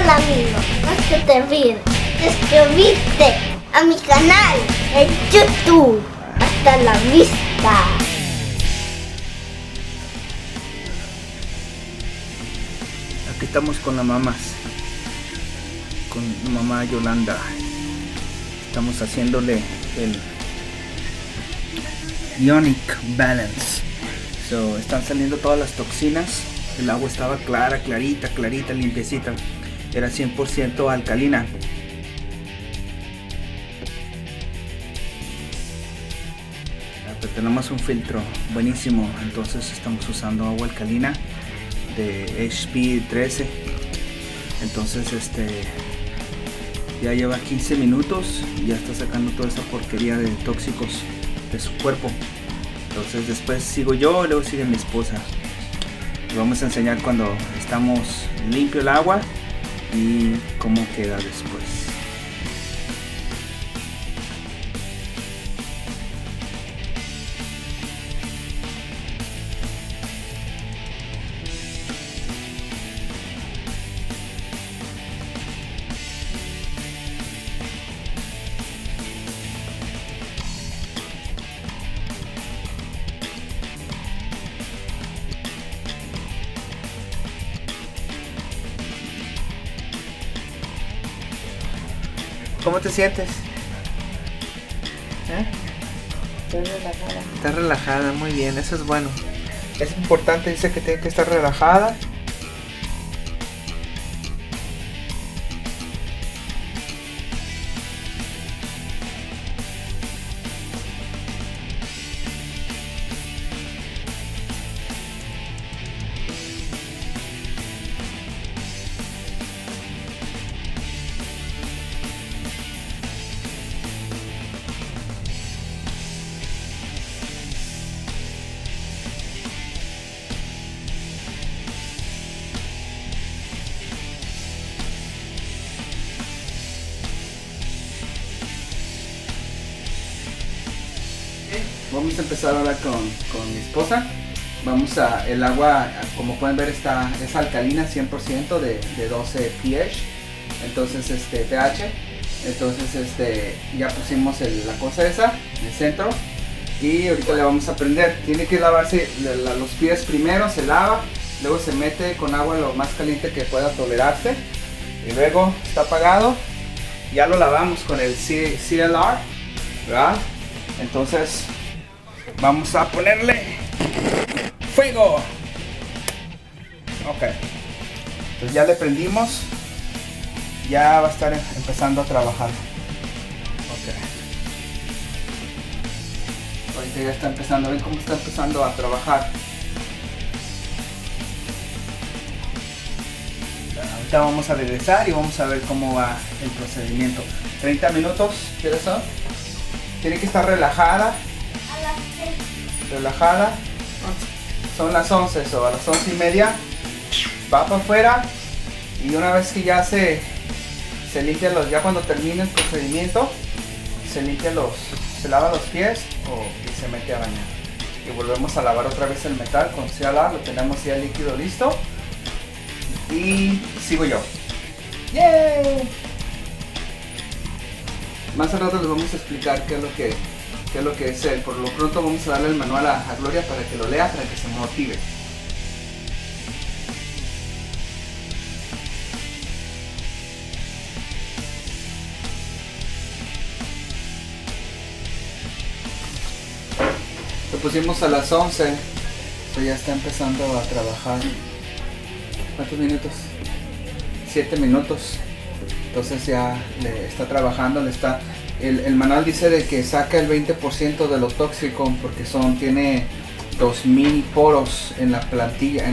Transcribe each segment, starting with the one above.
Hola amigos, no se te olviden suscribirte a mi canal en YouTube. Hasta la vista. Aquí estamos con las mamás, con mamá Yolanda. Estamos haciéndole el Ionic Balance. So, están saliendo todas las toxinas. El agua estaba clara, clarita, limpiecita. Era 100% alcalina. Pero tenemos un filtro buenísimo. Entonces estamos usando agua alcalina de HP-13. Entonces ya lleva 15 minutos y ya está sacando toda esa porquería de tóxicos de su cuerpo. Entonces después sigo yo, luego sigue mi esposa. Les vamos a enseñar cuando estamos limpio el agua y cómo queda después. ¿Cómo te sientes? ¿Eh? Estoy relajada. Estás relajada, muy bien, eso es bueno. Es importante, dice que tiene que estar relajada. Vamos a empezar ahora con mi esposa. Vamos a, el agua, como pueden ver, es alcalina 100% de 12 pH. Entonces, pH. Entonces, ya pusimos la cosa esa, en el centro. Y ahorita le vamos a prender. Tiene que lavarse los pies primero, se lava. Luego se mete con agua lo más caliente que pueda tolerarse. Y luego está apagado. Ya lo lavamos con el CLR, ¿verdad? Entonces vamos a ponerle fuego. Ok, pues ya le prendimos, ya va a estar empezando a trabajar. Ok, ahorita ya está empezando, ven cómo está empezando a trabajar. Ahorita vamos a regresar y vamos a ver cómo va el procedimiento. 30 minutos, ¿qué son? Tiene que estar relajada. Relajada. Son las 11 o so, a las 11:30 va para afuera. Y una vez que ya se limpian los, ya cuando termine el procedimiento, se lava los pies y se mete a bañar. Y volvemos a lavar otra vez el metal con CLR. Lo tenemos ya líquido listo. Y sigo yo. ¡Yay! Más al rato les vamos a explicar qué es lo que es él. Por lo pronto vamos a darle el manual a Gloria para que lo lea, para que se motive. Lo pusimos a las 11, entonces ya está empezando a trabajar. ¿Cuántos minutos? 7 minutos. Entonces ya le está trabajando, el manual dice de que saca el 20% de lo tóxico porque tiene 2000 poros en la plantilla,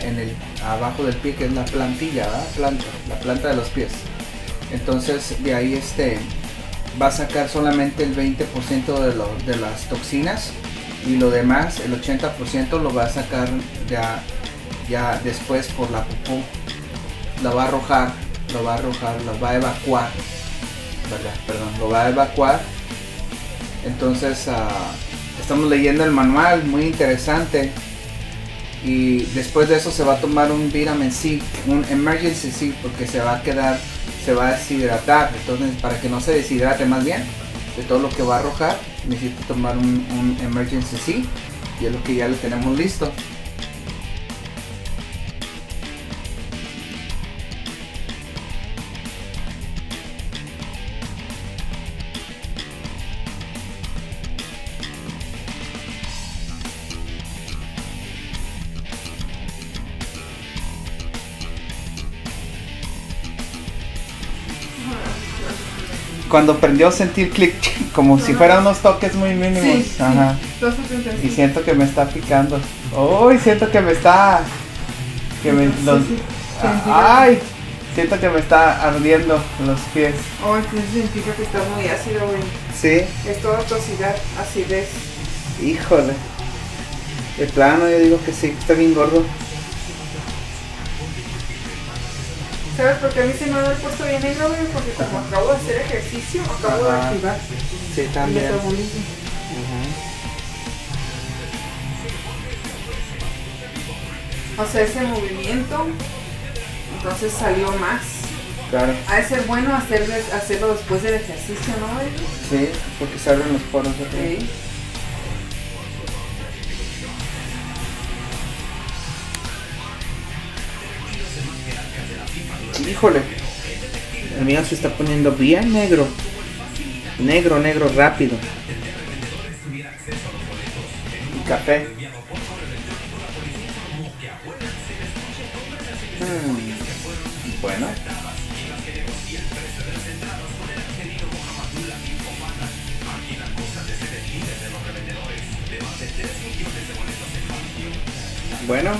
en el abajo del pie, que es la plantilla, ¿verdad? La planta de los pies. Entonces de ahí va a sacar solamente el 20% de las toxinas y lo demás, el 80% lo va a sacar ya después por la popó, lo va a evacuar, ¿verdad? Perdón, lo va a evacuar. Entonces estamos leyendo el manual, muy interesante. y después de eso se va a tomar un vitamin C, un emergency C, porque se va a quedar, se va a deshidratar. Entonces, para que no se deshidrate, más bien, de todo lo que va a arrojar, necesito tomar un emergency C, y es lo que ya lo tenemos listo. Cuando prendió sentí el clic, como si fueran unos toques muy mínimos. Sí, ajá. Sí. Y siento que me está picando. ¡Uy! Oh, siento que me está... Que me, los, sí, sí. ¡Ay! Siento que me está ardiendo los pies. Oh, entonces significa que está muy ácido, güey. Sí. Es toda toxicidad, acidez. Híjole. De plano yo digo que sí, está bien gordo. ¿Sabes por qué a mí se me ha puesto bien negro? Porque como acabo de hacer ejercicio, acabo de activar. Sí, también. O sea, ese movimiento, entonces salió más. Claro. Ha de ser bueno hacerlo después del ejercicio, ¿no? Sí, porque salen los poros de aquí. Sí. Híjole, el mío se está poniendo bien negro. Negro, negro, rápido. Y café. Bueno. Bueno,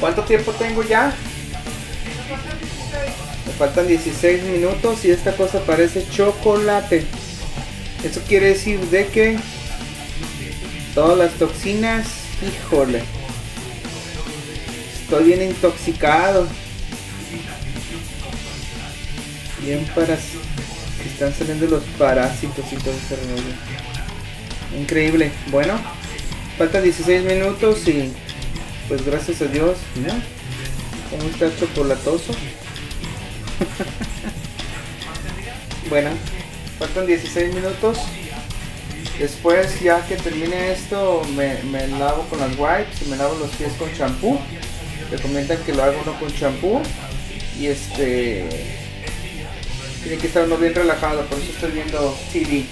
¿cuánto tiempo tengo ya? Me faltan 16 minutos y esta cosa parece chocolate. Eso quiere decir de que todas las toxinas, híjole, estoy bien intoxicado, bien parásito, que están saliendo los parásitos y todo ese rollo. Increíble. Bueno, faltan 16 minutos y pues gracias a Dios, ¿no? ¿Cómo está chocolatoso? Bueno, faltan 16 minutos. Después, ya que termine esto, me lavo con las wipes, me lavo los pies con champú. Recomiendan que lo haga uno con champú. Y tiene que estar uno bien relajado, por eso estoy viendo TV,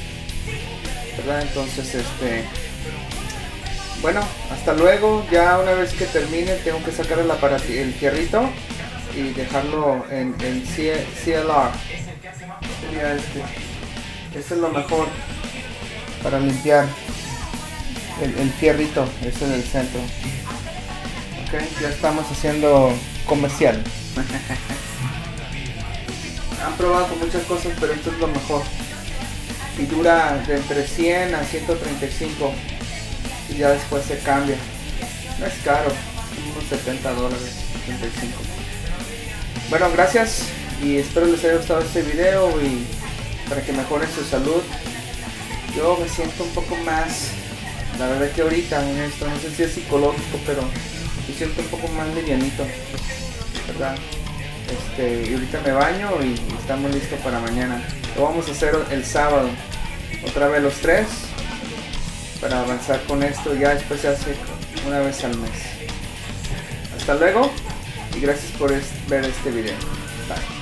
¿verdad? Entonces, bueno, hasta luego. Ya una vez que termine tengo que sacar el fierrito y dejarlo en CLR. Sería este es lo mejor para limpiar el fierrito, este en el centro. Ok, ya estamos haciendo comercial. Han probado con muchas cosas, pero esto es lo mejor. Y dura de entre 100 a 135. Y ya después se cambia. No es caro, unos $70, 75. Bueno, gracias y espero les haya gustado este video y para que mejoren su salud. Yo me siento un poco más, la verdad que ahorita, honesto, no sé si es psicológico, pero me siento un poco más livianito, ¿verdad? Y ahorita me baño y estamos listos para mañana. Lo vamos a hacer el sábado, otra vez los tres, para avanzar con esto. Ya después se hace una vez al mes. Hasta luego y gracias por ver este video. Bye.